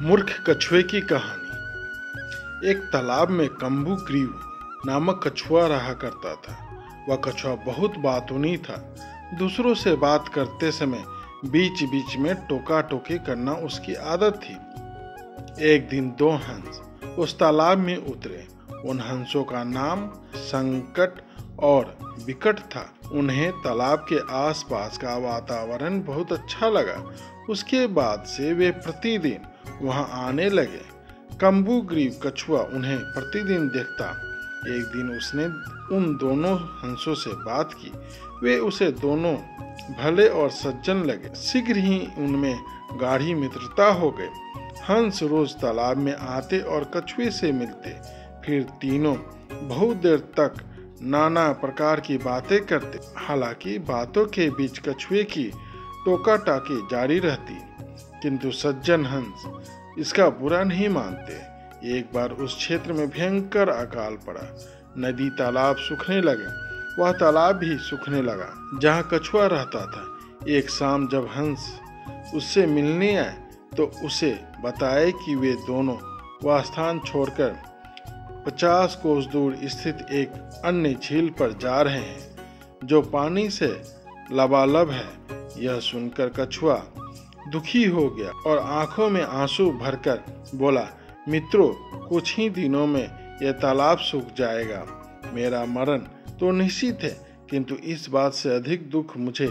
मूर्ख कछुए की कहानी। एक तालाब में कंबू ग्रीव नामक कछुआ रहा करता था। वह कछुआ बहुत बातूनी था। दूसरों से बात करते समय बीच बीच में टोका टोकी करना उसकी आदत थी। एक दिन दो हंस उस तालाब में उतरे। उन हंसों का नाम संकट और विकट था। उन्हें तालाब के आसपास का वातावरण बहुत अच्छा लगा। उसके बाद से वे प्रतिदिन वहां आने लगे। कंबू ग्रीव कछुआ उन्हें प्रतिदिन देखता। एक दिन उसने उन दोनों हंसों से बात की। वे उसे दोनों भले और सज्जन लगे। शीघ्र ही उनमें गाढ़ी मित्रता हो गई। हंस रोज तालाब में आते और कछुए से मिलते। फिर तीनों बहुत देर तक नाना प्रकार की बातें करते। हालांकि बातों के बीच कछुए की टोका टाकी जारी रहती, किंतु सज्जन हंस इसका बुरा नहीं मानते। एक बार उस क्षेत्र में भयंकर अकाल पड़ा। नदी तालाब सूखने लगे। वह तालाब भी सूखने लगा जहाँ कछुआ रहता था। एक शाम जब हंस उससे मिलने आए तो उसे बताए कि वे दोनों वह स्थान छोड़कर 50 कोस दूर स्थित एक अन्य झील पर जा रहे हैं जो पानी से लबालब है। यह सुनकर कछुआ दुखी हो गया और आंखों में आंसू भरकर बोला, मित्रों, कुछ ही दिनों में यह तालाब सूख जाएगा। मेरा मरण तो निश्चित है, किंतु इस बात से अधिक दुख मुझे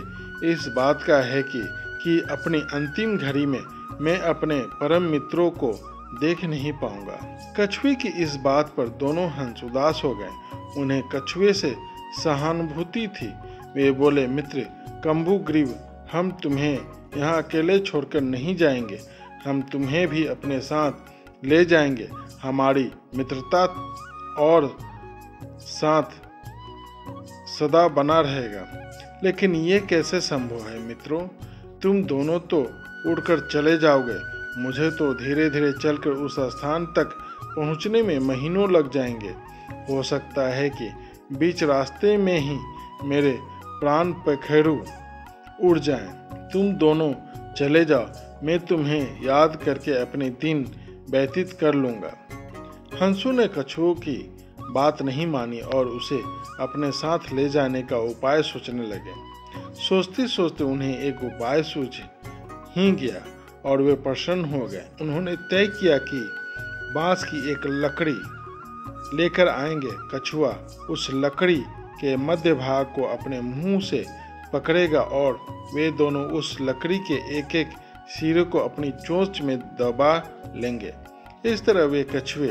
इस बात का है कि अपनी अंतिम घड़ी में मैं अपने परम मित्रों को देख नहीं पाऊंगा। कछुए की इस बात पर दोनों हंस उदास हो गए। उन्हें कछुए से सहानुभूति थी। वे बोले, मित्र कंबू ग्रीव, हम तुम्हें यहाँ अकेले छोड़कर नहीं जाएंगे। हम तुम्हें भी अपने साथ ले जाएंगे। हमारी मित्रता और साथ सदा बना रहेगा। लेकिन ये कैसे संभव है मित्रों? तुम दोनों तो उड़कर चले जाओगे, मुझे तो धीरे धीरे चलकर उस स्थान तक पहुंचने में महीनों लग जाएंगे। हो सकता है कि बीच रास्ते में ही मेरे प्राण पखेरु उड़ जाएं। तुम दोनों चले जाओ, मैं तुम्हें याद करके अपने दिन व्यतीत कर लूँगा। हंसू ने कछुओं की बात नहीं मानी और उसे अपने साथ ले जाने का उपाय सोचने लगे। सोचते सोचते उन्हें एक उपाय सूझ ही गया और वे प्रसन्न हो गए। उन्होंने तय किया कि बांस की एक लकड़ी लेकर आएंगे। कछुआ उस लकड़ी के मध्य भाग को अपने मुंह से पकड़ेगा और वे दोनों उस लकड़ी के एक एक सिरे को अपनी चोंच में दबा लेंगे। इस तरह वे कछुए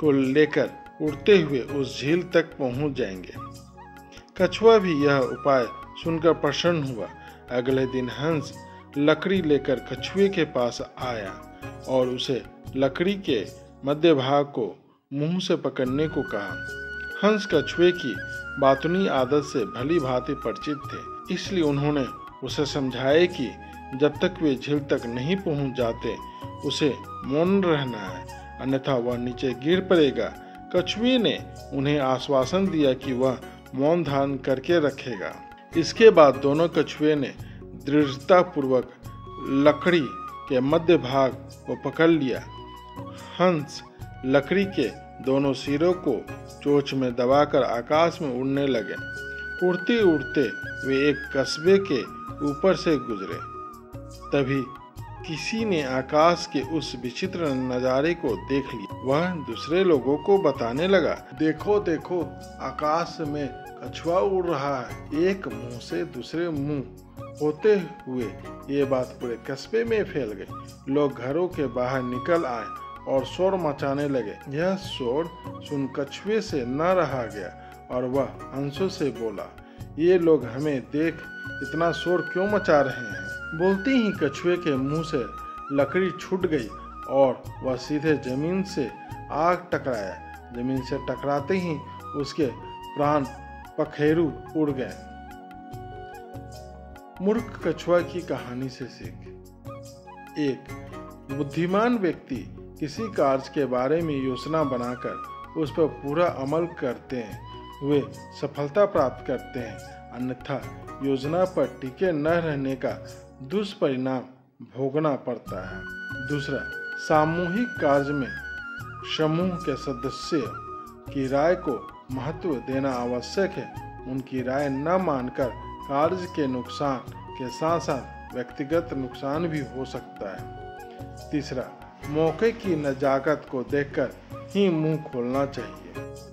को लेकर उड़ते हुए उस झील तक पहुंच जाएंगे। कछुआ भी यह उपाय सुनकर प्रसन्न हुआ। अगले दिन हंस लकड़ी लेकर कछुए के पास आया और उसे लकड़ी के मध्य भाग को मुंह से पकड़ने को कहा। हंस कछुए की बातूनी आदत से भली भांति परिचित थे, इसलिए उन्होंने उसे समझाया कि जब तक वे झील तक नहीं पहुंच जाते उसे मौन रहना है, अन्यथा वह नीचे गिर पड़ेगा। कछुए ने उन्हें आश्वासन दिया कि वह मौन धारण करके रखेगा। इसके बाद दोनों कछुए ने दृढ़तापूर्वक लकड़ी के मध्य भाग को पकड़ लिया। हंस लकड़ी के दोनों सिरों को चोंच में दबाकर आकाश में उड़ने लगे। उड़ते उड़ते वे एक कस्बे के ऊपर से गुजरे। तभी किसी ने आकाश के उस विचित्र नज़ारे को देख लिया। वह दूसरे लोगों को बताने लगा, देखो देखो, आकाश में कछुआ उड़ रहा है। एक मुंह से दूसरे मुंह होते हुए ये बात पूरे कस्बे में फैल गई। लोग घरों के बाहर निकल आए और शोर मचाने लगे। यह शोर सुन कछुए से न रहा गया और वह हंसों से बोला, ये लोग हमें देख इतना शोर क्यों मचा रहे हैं? बोलते ही कछुए के मुंह से लकड़ी छूट गई और वह सीधे जमीन से आग टकराया। जमीन से टकराते ही उसके प्राण पखेरु उड़ गए। मूर्ख कछुआ की कहानी से सीख। एक बुद्धिमान व्यक्ति किसी कार्य के बारे में योजना बनाकर उस पर पूरा अमल करते हैं, वे सफलता प्राप्त करते हैं। अन्यथा योजना पर टिके न रहने का दुष्परिणाम भोगना पड़ता है। दूसरा, सामूहिक कार्य में समूह के सदस्य की राय को महत्व देना आवश्यक है। उनकी राय न मानकर कार्य के नुकसान के साथ साथ व्यक्तिगत नुकसान भी हो सकता है। तीसरा, मौके की नजाकत को देखकर ही मुंह खोलना चाहिए।